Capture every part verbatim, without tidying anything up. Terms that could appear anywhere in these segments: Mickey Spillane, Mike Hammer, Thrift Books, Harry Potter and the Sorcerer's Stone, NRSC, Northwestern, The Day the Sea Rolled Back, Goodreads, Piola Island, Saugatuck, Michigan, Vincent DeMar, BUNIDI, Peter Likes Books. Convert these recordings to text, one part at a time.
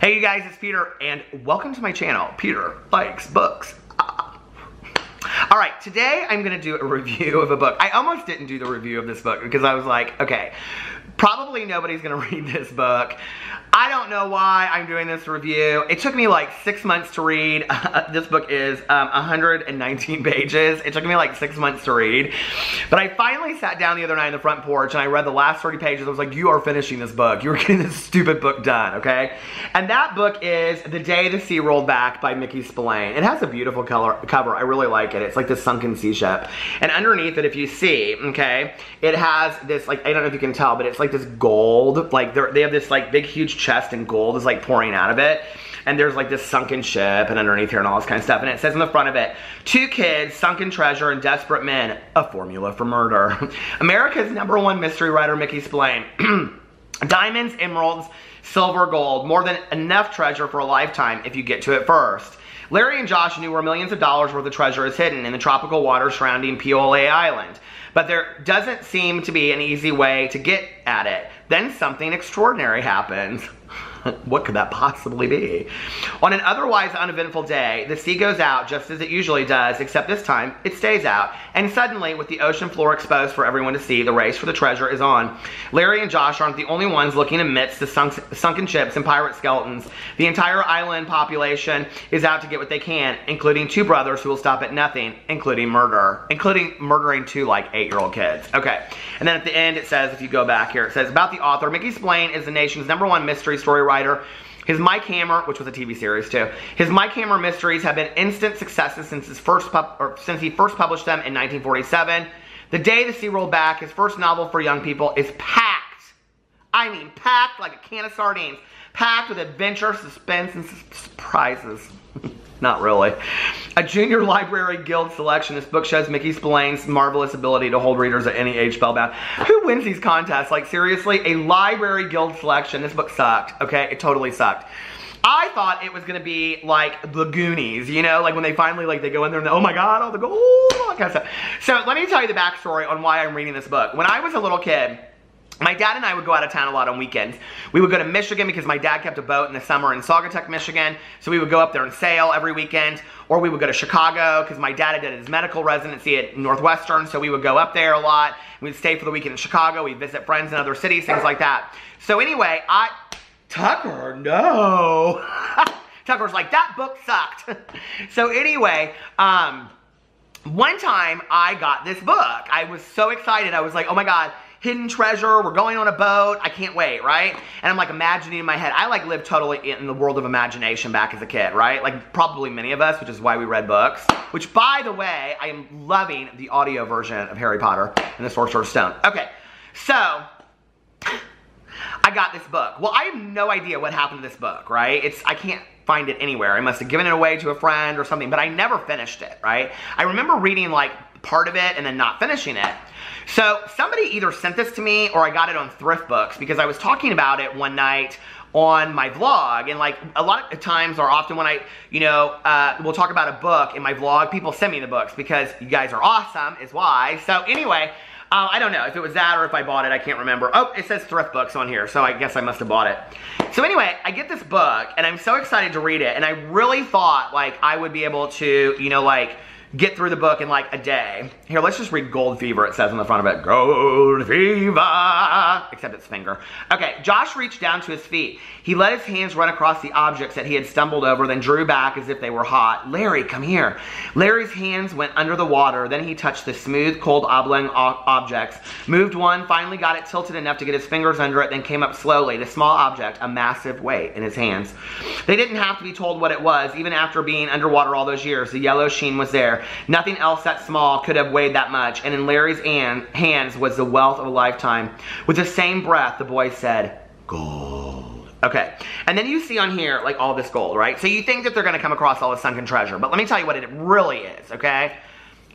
Hey you guys, it's Peter and welcome to my channel, Peter Likes Books. All right, today I'm gonna do a review of a book. I almost didn't do the review of this book because I was like, okay, probably nobody's gonna read this book. I don't know why I'm doing this review. It took me like six months to read. Uh, this book is um, one hundred nineteen pages. It took me like six months to read. But I finally sat down the other night on the front porch and I read the last thirty pages. I was like, you are finishing this book. You're getting this stupid book done, okay? And that book is The Day the Sea Rolled Back by Mickey Spillane. It has a beautiful color cover. I really like it. It's like this sunken sea ship. And underneath it, if you see, okay, it has this, like, I don't know if you can tell, but it's like this gold. Like, they have this, like, big, huge chest and gold is like pouring out of it, and there's like this sunken ship and underneath here and all this kind of stuff, and it says in the front of it, two kids, sunken treasure, and desperate men, a formula for murder. America's number one mystery writer Mickey Spillane. Diamonds, emeralds, silver, gold, more than enough treasure for a lifetime if you get to it first. Larry and Josh knew where millions of dollars worth of treasure is hidden in the tropical water surrounding Piola Island. But there doesn't seem to be an easy way to get at it. Then something extraordinary happens. What could that possibly be? On an otherwise uneventful day, the sea goes out just as it usually does, except this time it stays out. And suddenly, with the ocean floor exposed for everyone to see, the race for the treasure is on. Larry and Josh aren't the only ones looking amidst the sunk sunken ships and pirate skeletons. The entire island population is out to get what they can, including two brothers who will stop at nothing, including murder, including murdering two like eight-year-old kids. Okay, and then at the end it says, if you go back here, it says about the author. Mickey Spillane is the nation's number one mystery story writer. Writer. His Mike Hammer, which was a T V series too, his Mike Hammer mysteries have been instant successes since his first pub or since he first published them in nineteen forty-seven. The Day the Sea Rolled Back, his first novel for young people, is packed. I mean, packed like a can of sardines. Packed with adventure, suspense, and surprises. Not really. A Junior Library Guild selection. This book shows Mickey Spillane's marvelous ability to hold readers at any age spellbound. Who wins these contests? Like, seriously? A Library Guild selection. This book sucked, okay? It totally sucked. I thought it was going to be like the Goonies, you know? Like, when they finally, like, they go in there and, oh my god, all the gold, all that kind of stuff. So, let me tell you the backstory on why I'm reading this book. When I was a little kid, my dad and I would go out of town a lot on weekends. We would go to Michigan because my dad kept a boat in the summer in Saugatuck, Michigan. So we would go up there and sail every weekend. Or we would go to Chicago because my dad had done his medical residency at Northwestern. So we would go up there a lot. We'd stay for the weekend in Chicago. We'd visit friends in other cities, things like that. So anyway, I... Tucker, no. Tucker's like, that book sucked. So anyway, um, one time I got this book. I was so excited. I was like, oh my god. Hidden treasure, we're going on a boat, I can't wait, right? And I'm like imagining in my head. I like lived totally in the world of imagination back as a kid, right? Like probably many of us, which is why we read books. Which by the way, I am loving the audio version of Harry Potter and the Sorcerer's Stone. Okay, so I got this book. Well, I have no idea what happened to this book, right? It's, I can't find it anywhere. I must have given it away to a friend or something, but I never finished it, right? I remember reading like part of it and then not finishing it. So somebody either sent this to me or I got it on Thrift Books because I was talking about it one night on my vlog, and like a lot of times or often when I, you know, uh, we'll talk about a book in my vlog, people send me the books because you guys are awesome is why. So anyway, uh, I don't know if it was that or if I bought it, I can't remember. Oh, it says Thrift Books on here, so I guess I must have bought it. So anyway, I get this book and I'm so excited to read it, and I really thought like I would be able to, you know, like get through the book in like a day. Here, let's just read Gold Fever, it says on the front of it. Gold Fever! Except it's finger. Okay, Josh reached down to his feet. He let his hands run across the objects that he had stumbled over, then drew back as if they were hot. Larry, come here. Larry's hands went under the water, then he touched the smooth, cold, oblong objects. Moved one, finally got it tilted enough to get his fingers under it, then came up slowly, the small object, a massive weight in his hands. They didn't have to be told what it was, even after being underwater all those years. The yellow sheen was there. Nothing else that small could have weighed that much, and in Larry's hands was the wealth of a lifetime. With the same breath, the boy said, gold. Okay, and then you see on here, like, all this gold, right? So you think that they're going to come across all this sunken treasure, but let me tell you what it really is, okay?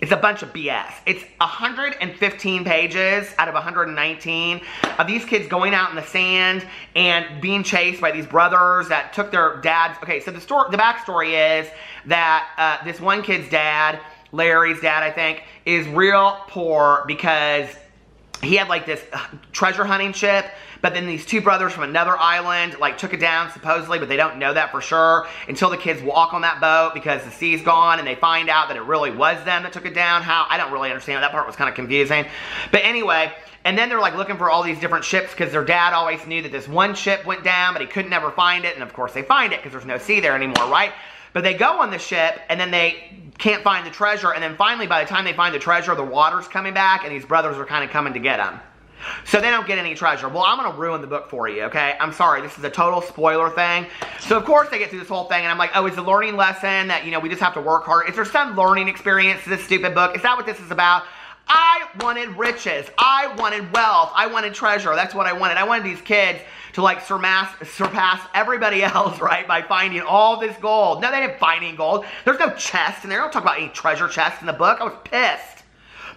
It's a bunch of B S. It's one hundred fifteen pages out of one hundred nineteen of these kids going out in the sand and being chased by these brothers that took their dads. Okay, so the story, the backstory is that uh, this one kid's dad, Larry's dad, I think, is real poor because he had like this treasure hunting ship, but then these two brothers from another island like took it down supposedly, but they don't know that for sure until the kids walk on that boat because the sea's gone and they find out that it really was them that took it down. How? I don't really understand. That part was kind of confusing. But anyway, and then they're like looking for all these different ships because their dad always knew that this one ship went down, but he couldn't ever find it. And of course they find it because there's no sea there anymore, right? But they go on the ship, and then they can't find the treasure, and then finally, by the time they find the treasure, the water's coming back, and these brothers are kind of coming to get them. So they don't get any treasure. Well, I'm going to ruin the book for you, okay? I'm sorry. This is a total spoiler thing. So, of course, they get through this whole thing, and I'm like, oh, is the learning lesson that, you know, we just have to work hard? Is there some learning experience to this stupid book? Is that what this is about? I wanted riches. I wanted wealth. I wanted treasure. That's what I wanted. I wanted these kids to like surpass, surpass everybody else, right, by finding all this gold. No, they didn't find any gold. There's no chest in there. They don't talk about any treasure chest in the book. I was pissed.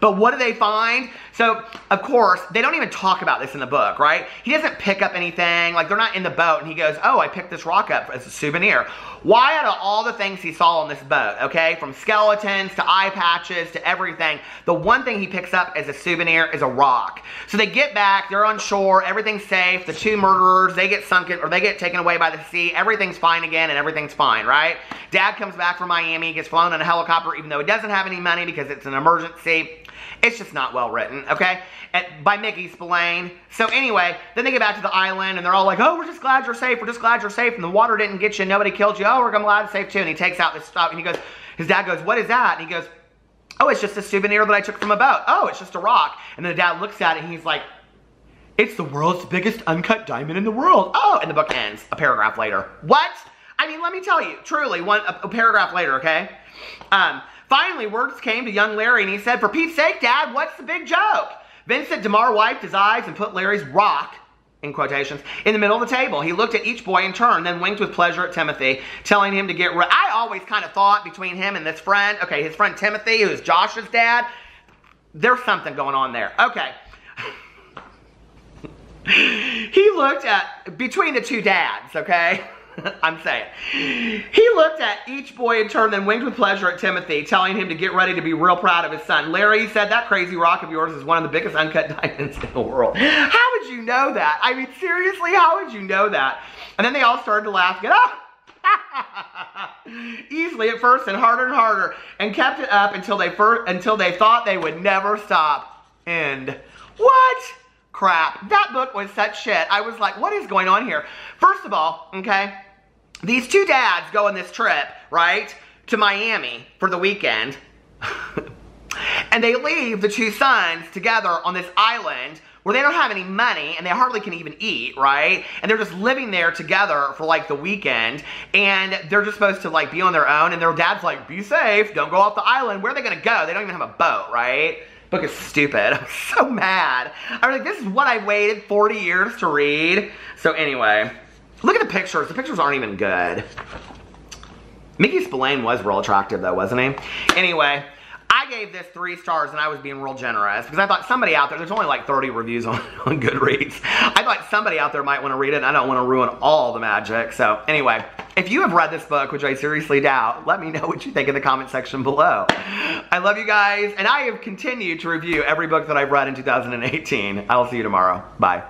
But what do they find? So, of course, they don't even talk about this in the book, right? He doesn't pick up anything. Like, they're not in the boat, and he goes, oh, I picked this rock up as a souvenir. Why, out of all the things he saw on this boat, okay, from skeletons to eye patches to everything, the one thing he picks up as a souvenir is a rock. So they get back. They're on shore. Everything's safe. The two murderers, they get sunken, or they get taken away by the sea. Everything's fine again, and everything's fine, right? Dad comes back from Miami, gets flown in a helicopter, even though he doesn't have any money because it's an emergency. It's just not well written, okay? At, by Mickey Spillane. So anyway, then they get back to the island, and they're all like, oh, we're just glad you're safe. We're just glad you're safe, and the water didn't get you. Nobody killed you. Oh, we're glad you're safe, too. And he takes out this stuff, and he goes, his dad goes, what is that? And he goes, oh, it's just a souvenir that I took from a boat. Oh, it's just a rock. And then the dad looks at it, and he's like, it's the world's biggest uncut diamond in the world. Oh, and the book ends a paragraph later. What? I mean, let me tell you, truly, one a, a paragraph later, okay? Um... Finally, words came to young Larry, and he said, for Pete's sake, Dad, what's the big joke? Vincent DeMar wiped his eyes and put Larry's rock, in quotations, in the middle of the table. He looked at each boy in turn, then winked with pleasure at Timothy, telling him to get ready. I always kind of thought between him and this friend, okay, his friend Timothy, who's Josh's dad, there's something going on there. Okay. He looked at, between the two dads, okay? I'm saying. He looked at each boy in turn, then winked with pleasure at Timothy, telling him to get ready to be real proud of his son. Larry, he said, that crazy rock of yours is one of the biggest uncut diamonds in the world. How would you know that? I mean, seriously, how would you know that? And then they all started to laugh. Get up! Easily at first and harder and harder, and kept it up until they first, until they thought they would never stop. End. What? Crap. That book was such shit. I was like, what is going on here? First of all, okay, these two dads go on this trip, right, to Miami for the weekend, and they leave the two sons together on this island where they don't have any money, and they hardly can even eat, right? And they're just living there together for, like, the weekend, and they're just supposed to, like, be on their own, and their dad's like, be safe, don't go off the island. Where are they going to go? They don't even have a boat, right? Book is stupid. I'm so mad. I was like, this is what I waited forty years to read. So anyway, look at the pictures. The pictures aren't even good. Mickey Spillane was real attractive though, wasn't he? Anyway, I gave this three stars and I was being real generous because I thought somebody out there, there's only like thirty reviews on, on Goodreads. I thought somebody out there might want to read it, and I don't want to ruin all the magic. So anyway, if you have read this book, which I seriously doubt, let me know what you think in the comment section below. I love you guys, and I have continued to review every book that I've read in two thousand eighteen. I will see you tomorrow. Bye.